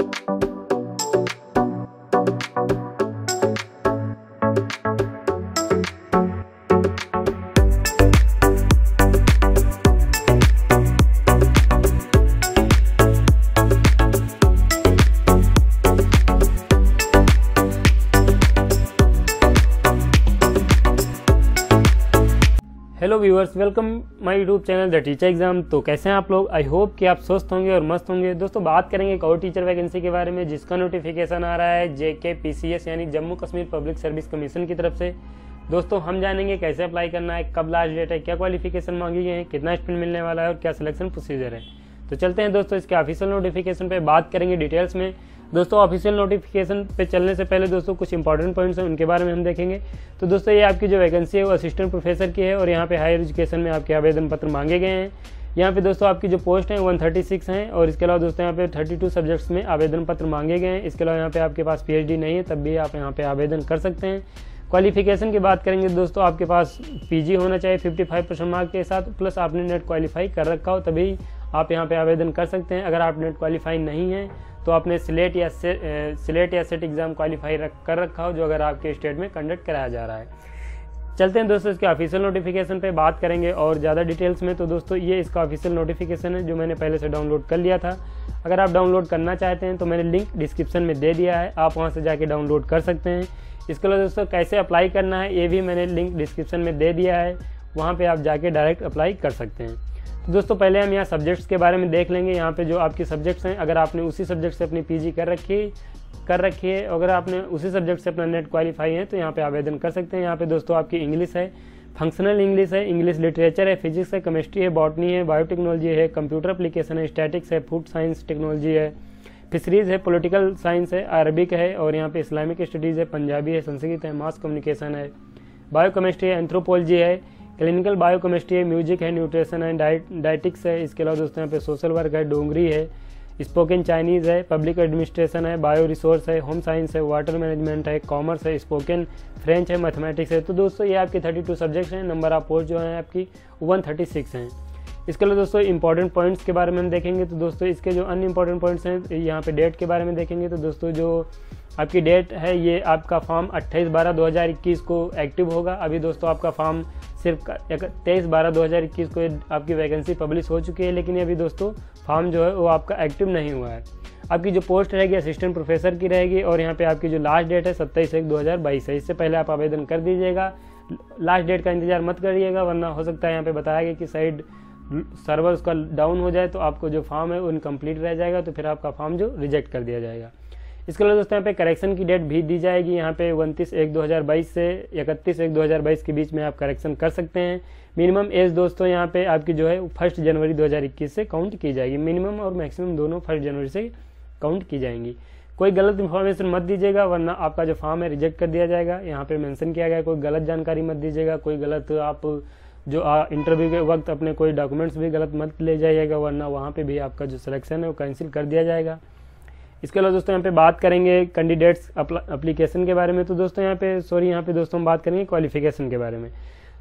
Hello viewers, welcome my YouTube channel the teacher exam. तो कैसे हैं आप लोग? आई होप कि आप स्वस्थ होंगे और मस्त होंगे। दोस्तों, बात करेंगे एक और टीचर वैकेंसी के बारे में जिसका नोटिफिकेशन आ रहा है जेके पीसीएस यानी Jammu Kashmir public service commission की तरफ से। दोस्तों, हम जानेंगे कैसे अप्लाई करना है, कब लास्ट डेट है, क्या क्वालिफिकेशन मांगी है, कितना स्टूडेंट मिलने वाला है और क्या सिलेक्शन प्रोसीजर है। तो चलते हैं दोस्तों इसके ऑफिशियल नोटिफिकेशन पर, बात करेंगे डिटेल्स में। दोस्तों, ऑफिशियल नोटिफिकेशन पे चलने से पहले दोस्तों कुछ इंपॉर्टेंट पॉइंट्स हैं, उनके बारे में हम देखेंगे। तो दोस्तों, ये आपकी जो वैकेंसी है वो असिस्टेंट प्रोफेसर की है और यहाँ पे हायर एजुकेशन में आपके आवेदन पत्र मांगे गए हैं। यहाँ पे दोस्तों आपकी जो पोस्ट है 136 हैं और इसके अलावा दोस्तों यहाँ पे 32 सब्जेक्ट्स में आवेदन पत्र मांगे गए हैं। इसके अलावा यहाँ पे आपके पास PhD नहीं है तब भी आप यहाँ पे आवेदन कर सकते हैं। क्वालिफिकेशन की बात करेंगे दोस्तों, आपके पास PG होना चाहिए 55% मार्क के साथ, प्लस आपने नेट क्वालिफाई कर रखा हो तभी आप यहाँ पे आवेदन कर सकते हैं। अगर आप नेट क्वालिफाई नहीं है तो आपने स्लेट या सेट एग्ज़ाम क्वालिफाई कर रखा हो, जो अगर आपके स्टेट में कंडक्ट कराया जा रहा है। चलते हैं दोस्तों इसके ऑफिशियल नोटिफिकेशन पे, बात करेंगे और ज़्यादा डिटेल्स में। तो दोस्तों, ये इसका ऑफिशियल नोटिफिकेशन है जो मैंने पहले से डाउनलोड कर लिया था। अगर आप डाउनलोड करना चाहते हैं तो मैंने लिंक डिस्क्रिप्शन में दे दिया है, आप वहाँ से जाके डाउनलोड कर सकते हैं। इसके अलावा दोस्तों कैसे अप्लाई करना है ये भी मैंने लिंक डिस्क्रिप्शन में दे दिया है, वहाँ पर आप जाके डायरेक्ट अप्लाई कर सकते हैं। तो दोस्तों, पहले हम यहाँ सब्जेक्ट्स के बारे में देख लेंगे। यहाँ पे जो आपके सब्जेक्ट्स हैं, अगर आपने उसी सब्जेक्ट से अपनी PG कर रखी है, अगर आपने उसी सब्जेक्ट से अपना नेट क्वालिफाई है तो यहाँ पे आवेदन कर सकते हैं। यहाँ पे दोस्तों आपकी इंग्लिश है, फंक्शनल इंग्लिश है, इंग्लिश लिटरेचर है, फिजिक्स है, केमिस्ट्री है, बॉटनी है, बायोटेक्नोलॉजी है, कंप्यूटर एप्लीकेशन है, स्टैटिक्स है, फूड साइंस टेक्नोलॉजी है, फिशरीज है, पॉलिटिकल साइंस है, अरबिक है और यहाँ पे इस्लामिक स्टडीज़ है, पंजाबी है, संस्कृत है, मास कम्युनिकेशन है, बायोकेमिस्ट्री है, एंथ्रोपोलॉजी है, क्लिनिकल बायोकेमिस्ट्री है, म्यूजिक है, न्यूट्रिशन है, डाइटिक्स है। इसके अलावा दोस्तों यहाँ पे सोशल वर्क है, डोंगरी है, स्पोकन चाइनीज़ है, पब्लिक एडमिनिस्ट्रेशन है, बायो रिसोर्स है, होम साइंस है, वाटर मैनेजमेंट है, कॉमर्स है, स्पोकन फ्रेंच है, मैथमेटिक्स है। तो दोस्तों ये आपके 32 सब्जेक्ट्स हैं, नंबर ऑफ पोस्ट जो हैं आपकी 136 हैं। इसके अलावा दोस्तों इंपॉर्टेंट पॉइंट्स के बारे में हम देखेंगे। तो दोस्तों इसके जो अन्य इंपॉर्टेंट पॉइंट्स हैं, यहाँ पे डेट के बारे में देखेंगे। तो दोस्तों जो आपकी डेट है, ये आपका फॉर्म 28/12/2021 को एक्टिव होगा। अभी दोस्तों आपका फॉर्म सिर्फ 23/12/2021 को आपकी वैकेंसी पब्लिश हो चुकी है, लेकिन अभी दोस्तों फॉर्म जो है वो आपका एक्टिव नहीं हुआ है। आपकी जो पोस्ट रहेगी असिस्टेंट प्रोफेसर की रहेगी और यहाँ पे आपकी जो लास्ट डेट है 27/1/2022 है। इससे पहले आप आवेदन कर दीजिएगा, लास्ट डेट का इंतजार मत करिएगा, वरना हो सकता है यहाँ पे बताया गया कि साइड सर्वर उसका डाउन हो जाए तो आपको जो फॉर्म है वो इनकम्प्लीट रह जाएगा, तो फिर आपका फॉर्म जो रिजेक्ट कर दिया जाएगा। इसके अलावा दोस्तों यहाँ पे करेक्शन की डेट भी दी जाएगी। यहाँ पे 29/1/2022 से 31/1/2022 के बीच में आप करेक्शन कर सकते हैं। मिनिमम एज दोस्तों यहाँ पे आपकी जो है 1 जनवरी 2021 से काउंट की जाएगी। मिनिमम और मैक्सिमम दोनों 1 जनवरी से काउंट की जाएंगी। कोई गलत इन्फॉर्मेशन मत दीजिएगा, वरना आपका जो फॉर्म है रिजेक्ट कर दिया जाएगा। यहाँ पर मैंसन किया गया, कोई गलत जानकारी मत दीजिएगा, कोई गलत आप जो इंटरव्यू के वक्त अपने कोई डॉक्यूमेंट्स भी गलत मत ले जाइएगा, वरना वहाँ पर भी आपका जो सिलेक्शन है वो कैंसिल कर दिया जाएगा। इसके अलावा दोस्तों यहाँ पे बात करेंगे कैंडिडेट्स एप्लीकेशन के बारे में। तो दोस्तों यहाँ पे दोस्तों हम बात करेंगे क्वालिफिकेशन के बारे में।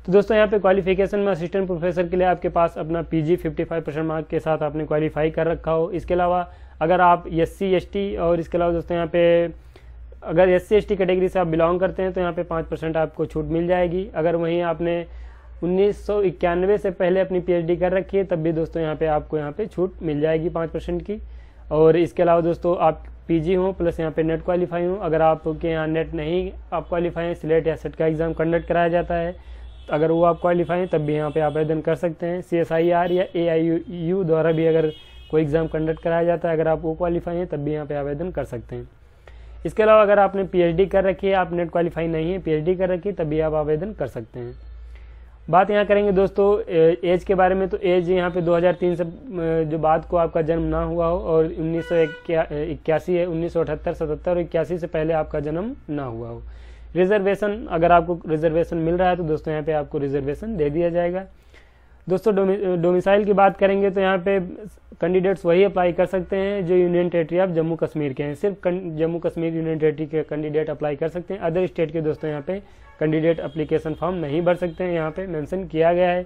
तो दोस्तों यहाँ पे क्वालिफिकेशन में असिस्टेंट प्रोफेसर के लिए आपके पास अपना PG 55% मार्क के साथ आपने क्वालिफाई कर रखा हो। इसके अलावा अगर आप SC ST और इसके अलावा दोस्तों यहाँ पे अगर SC ST कैटेगरी से आप बिलोंग करते हैं तो यहाँ पे 5% आपको छूट मिल जाएगी। अगर वहीं आपने 1991 से पहले अपनी PhD कर रखी है तब भी दोस्तों यहाँ पर आपको यहाँ पर छूट मिल जाएगी 5% की। और इसके अलावा दोस्तों आप PG हो प्लस यहाँ पे नेट क्वालिफाई हो। अगर आपके यहाँ नेट नहीं आप क्वालिफाई हैं, स्लेट या सेट का एग्ज़ाम कंडक्ट कराया जाता है, तो अगर वो आप क्वालिफाई हैं तब भी यहाँ पे आवेदन कर सकते हैं। CSIR या AIU द्वारा भी अगर कोई एग्ज़ाम कंडक्ट कराया जाता है, अगर आप वो क्वालिफाई हैं तब भी यहाँ पर आवेदन कर सकते हैं। इसके अलावा अगर आपने PhD कर रखी है, आप नेट क्वालिफाई नहीं है, PhD कर रखी है, तब भी आप आवेदन कर सकते हैं। बात यहाँ करेंगे दोस्तों एज के बारे में। तो एज यहाँ पे 2003 से जो बाद को आपका जन्म ना हुआ हो और 1981 है, 1978, 77 और 81 से पहले आपका जन्म ना हुआ हो। रिजर्वेशन, अगर आपको रिजर्वेशन मिल रहा है तो दोस्तों यहाँ पे आपको रिजर्वेशन दे दिया जाएगा। दोस्तों डोमिसाइल की बात करेंगे तो यहाँ पे कैंडिडेट्स वही अप्लाई कर सकते हैं जो union territory of Jammu Kashmir के हैं। सिर्फ जम्मू कश्मीर यूनियन टेरिटरी के कैंडिडेट अप्लाई कर सकते हैं, अदर स्टेट के दोस्तों यहाँ पे कैंडिडेट एप्लीकेशन फॉर्म नहीं भर सकते हैं, यहाँ पे मेंशन किया गया है।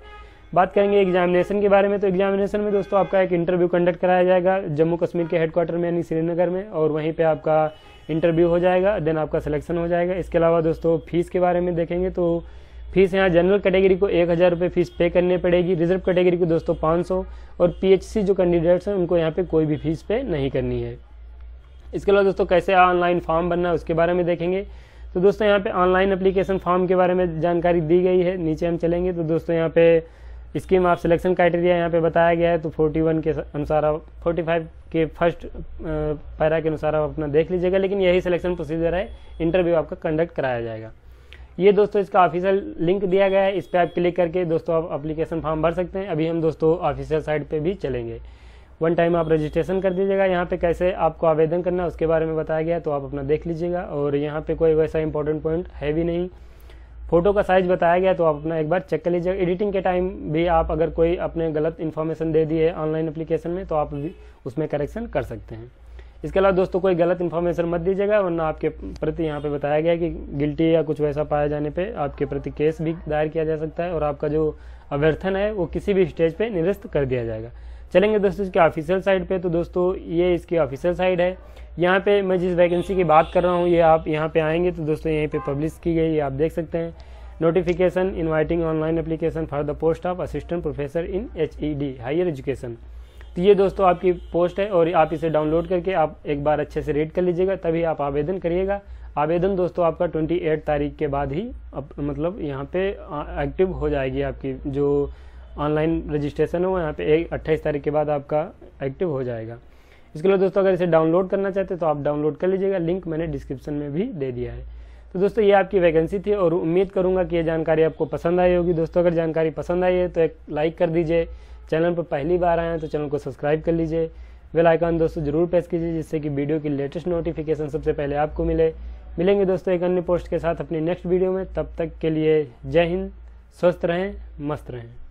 बात करेंगे एग्जामिनेशन के बारे में, तो एग्जामिनेशन में दोस्तों आपका एक इंटरव्यू कंडक्ट कराया जाएगा जम्मू कश्मीर के हेडक्वार्टर में यानी श्रीनगर में, और वहीं पे आपका इंटरव्यू हो जाएगा, देन आपका सिलेक्शन हो जाएगा। इसके अलावा दोस्तों फ़ीस के बारे में देखेंगे तो फ़ीस यहाँ जनरल कैटेगरी को 1000 रुपये फ़ीस पे करनी पड़ेगी, रिजर्व कैटेगरी को दोस्तों 500, और पीएचसी जो कैंडिडेट्स हैं उनको यहाँ पर कोई भी फ़ीस पे नहीं करनी है। इसके अलावा दोस्तों कैसे ऑनलाइन फॉर्म भरना है उसके बारे में देखेंगे। तो दोस्तों यहाँ पे ऑनलाइन एप्लीकेशन फॉर्म के बारे में जानकारी दी गई है, नीचे हम चलेंगे तो दोस्तों यहाँ पे स्कीम ऑफ सिलेक्शन क्राइटेरिया यहाँ पे बताया गया है। तो 41 के अनुसार 45 के फर्स्ट पैरा के अनुसार आप अपना देख लीजिएगा, लेकिन यही सिलेक्शन प्रोसीजर है, इंटरव्यू आपका कंडक्ट कराया जाएगा। ये दोस्तों इसका ऑफिशियल लिंक दिया गया है, इस पर आप क्लिक करके दोस्तों आप एप्लीकेशन फॉर्म भर सकते हैं। अभी हम दोस्तों ऑफिशियल साइट पर भी चलेंगे, वन टाइम आप रजिस्ट्रेशन कर दीजिएगा। यहाँ पे कैसे आपको आवेदन करना है उसके बारे में बताया गया है, तो आप अपना देख लीजिएगा। और यहाँ पे कोई वैसा इंपॉर्टेंट पॉइंट है भी नहीं, फोटो का साइज़ बताया गया है तो आप अपना एक बार चेक कर लीजिएगा। एडिटिंग के टाइम भी आप अगर कोई अपने गलत इन्फॉर्मेशन दे दी है ऑनलाइन एप्लीकेशन में तो आप उसमें करेक्शन कर सकते हैं। इसके अलावा दोस्तों कोई गलत इन्फॉर्मेशन मत दीजिएगा, वरना आपके प्रति यहाँ पर बताया गया कि गिल्टी या कुछ वैसा पाया जाने पर आपके प्रति केस भी दायर किया जा सकता है और आपका जो अभ्यर्थन है वो किसी भी स्टेज पर निरस्त कर दिया जाएगा। चलेंगे दोस्तों इसके ऑफिशियल साइट पे, तो दोस्तों ये इसकी ऑफिशियल साइट है। यहाँ पे मैं जिस वैकेंसी की बात कर रहा हूँ ये आप यहाँ पे आएंगे तो दोस्तों यहीं पे पब्लिश की गई है, आप देख सकते हैं। Notification inviting online application for the post of assistant professor in HED higher education. तो ये दोस्तों आपकी पोस्ट है और आप इसे डाउनलोड करके आप एक बार अच्छे से रीड कर लीजिएगा, तभी आप आवेदन करिएगा। आवेदन दोस्तों आपका 28 तारीख के बाद ही मतलब यहाँ पर एक्टिव हो जाएगी, आपकी जो ऑनलाइन रजिस्ट्रेशन हो यहाँ पे 28 तारीख के बाद आपका एक्टिव हो जाएगा। इसके अलावा दोस्तों अगर इसे डाउनलोड करना चाहते हैं तो आप डाउनलोड कर लीजिएगा, लिंक मैंने डिस्क्रिप्शन में भी दे दिया है। तो दोस्तों ये आपकी वैकेंसी थी और उम्मीद करूँगा कि ये जानकारी आपको पसंद आई होगी। दोस्तों अगर जानकारी पसंद आई है तो एक लाइक कर दीजिए, चैनल पर पहली बार आए हैं तो चैनल को सब्सक्राइब कर लीजिए, बेल आइकन दोस्तों जरूर प्रेस कीजिए जिससे कि वीडियो की लेटेस्ट नोटिफिकेशन सबसे पहले आपको मिले। मिलेंगे दोस्तों एक अन्य पोस्ट के साथ अपनी नेक्स्ट वीडियो में, तब तक के लिए जय हिंद, स्वस्थ रहें, मस्त रहें।